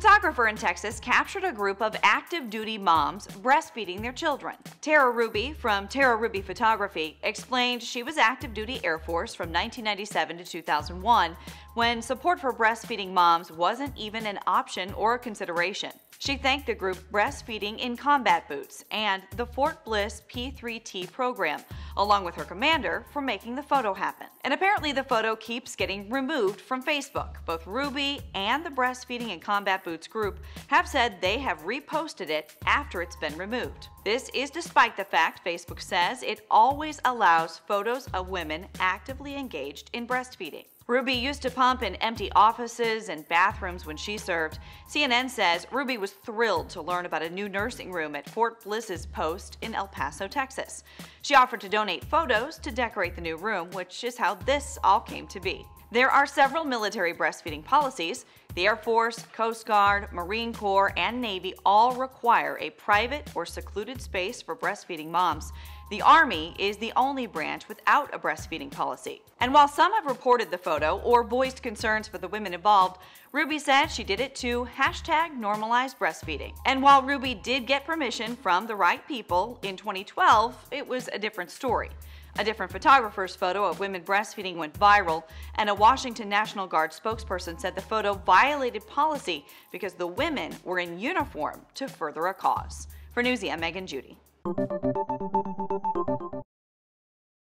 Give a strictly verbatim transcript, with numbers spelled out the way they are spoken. photographer in Texas captured a group of active-duty moms breastfeeding their children. Tara Ruby from Tara Ruby Photography explained she was active-duty Air Force from nineteen ninety-seven to two thousand one, when support for breastfeeding moms wasn't even an option or a consideration. She thanked the group Breastfeeding in Combat Boots and the Fort Bliss P three T program, along with her commander, for making the photo happen. And apparently the photo keeps getting removed from Facebook. Both Ruby and the Breastfeeding in Combat Boots group have said they have reposted it after it's been removed. This is despite the fact Facebook says it always allows photos of women actively engaged in breastfeeding. Ruby used to pump in empty offices and bathrooms when she served. C N N says Ruby was thrilled to learn about a new nursing room at Fort Bliss's post in El Paso, Texas. She offered to donate photos to decorate the new room, which is how this all came to be. There are several military breastfeeding policies. The Air Force, Coast Guard, Marine Corps, and Navy all require a private or secluded space for breastfeeding moms. The Army is the only branch without a breastfeeding policy. And while some have reported the photo or voiced concerns for the women involved, Ruby said she did it to hashtag normalize breastfeeding. And while Ruby did get permission from the right people in twenty twelve, it was a different story. A different photographer's photo of women breastfeeding went viral, and a Washington National Guard spokesperson said the photo violated policy because the women were in uniform to further a cause. For Newsy, I'm Megan Judy.